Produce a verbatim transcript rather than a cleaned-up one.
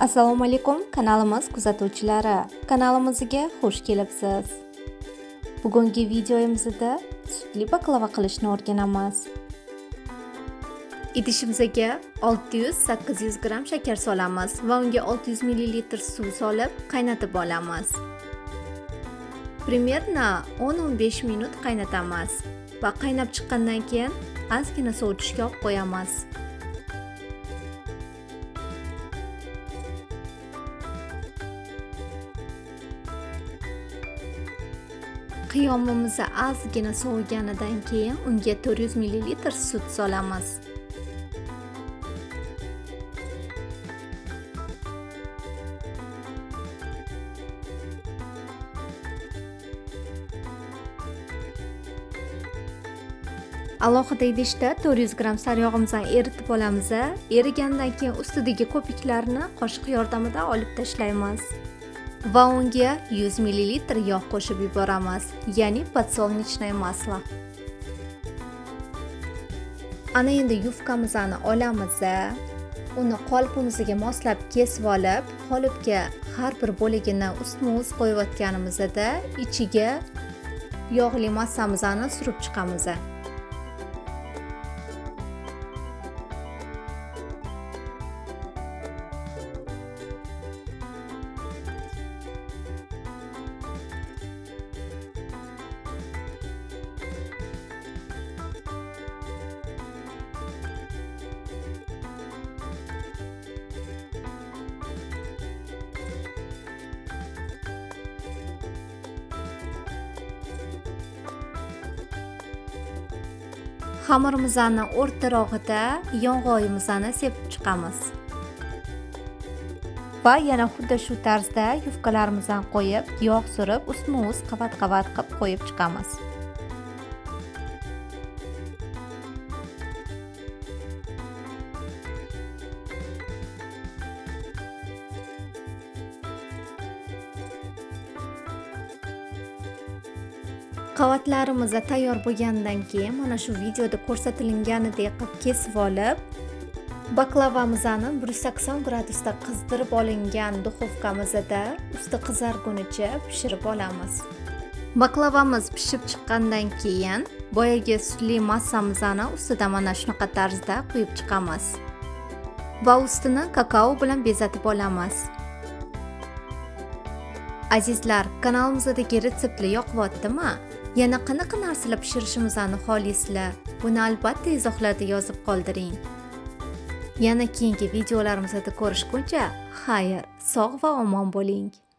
Assalomu alaykum kanalimiz kuzatuvchilari, kanalimizga xush kelibsiz. Bugungi videoyimizda sutli baklava qilishni o'rganamiz. Idishimizga olti yuz sakkiz yuz gram shakar solamiz va unga olti yuz ml suv solib qaynatib olamiz. Primerna o'n o'n besh minut qaynatamiz va qaynab chiqqandan keyin ozgina sovutishga olib qo'yamiz. Qiyomimiz ozgina soviganidan keyin unga to'rt yuz ml sut solamiz. Alohida idishda to'rt yuz gram sariyog'imizni eritib olamiz. Erigandan keyin ustidagi ko'piklarni qoshiq yordamida olib tashlaymiz. Va unga yuz ml yog' qo'shib yuboramiz, ya'ni podsolnichnoye maslo. Ana endi yufkamizni olamiz, uni qolpimizga moslab kesib olib, qolipga har bir bo'ligini ustma-ust qo'yayotganimizda ichiga yog'li massamizni surib chiqamiz. Xamirimizni o'rtarog'ida yong'oyimizni sepib chiqamiz. Va yana xuddi shu tarzda yufkalarimizni qo'yib, yog' surib, ustma-ust qavat-qavat qilib qo'yib chiqamiz. Qavatlarimiz tayyor bo'lgandan keyin mana shu videoda ko'rsatilganidek qilib kesib olib, baklavamizni bir yuz sakson gradusda qizdirib olingan duxovkamizda usti qizargunicha pishirib olamiz. Baklavamiz pishib chiqqandan keyin boyagi sutli massamizni ustida mana shunaqa tarzda quyib chiqamiz va ustini kakao bilan bezatib olamiz. Azizlar, kanalimizdagi retseptlar yoqyaptimi? Yana qanaqa narsalar pishirishimizni xohlaysizlar? Buni albatta izohlarda yozib qoldiring. Yana keyingi videolarimizda ko'rishguncha, xayr, sog' va omon bo'ling.